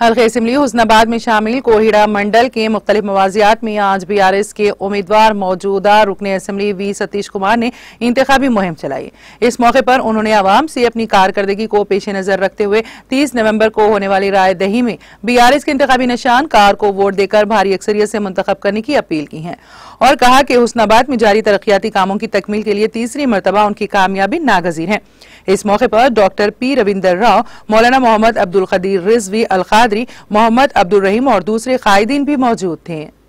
हल्के इसम्बली हुस्नाबाद में शामिल कोहिड़ा मंडल के मुख्तलिफ मवाजियात में आज BRS के उम्मीदवार मौजूदा रुकन इसम्बली V सतीश कुमार ने इंतखाबी मुहिम चलाई। इस मौके पर उन्होंने आवाम से अपनी कारकर्दगी को पेश नज़र रखते हुए 30 नवंबर को होने वाली राय दही में BRS के इंतखाबी निशान कार को वोट देकर भारी अक्सरियत से मुंतखब करने की अपील की है और कहा कि हुस्नाबाद में जारी तरक्याती कामों की तकमील के लिए तीसरी मरतबा उनकी कामयाबी नागजीर है। इस मौके पर डॉक्टर P रविंदर राव, मौलाना मोहम्मद अब्दुल कदीर रिजवी, अलखा मोहम्मद अब्दुल रहीम और दूसरे कायदीन भी मौजूद थे।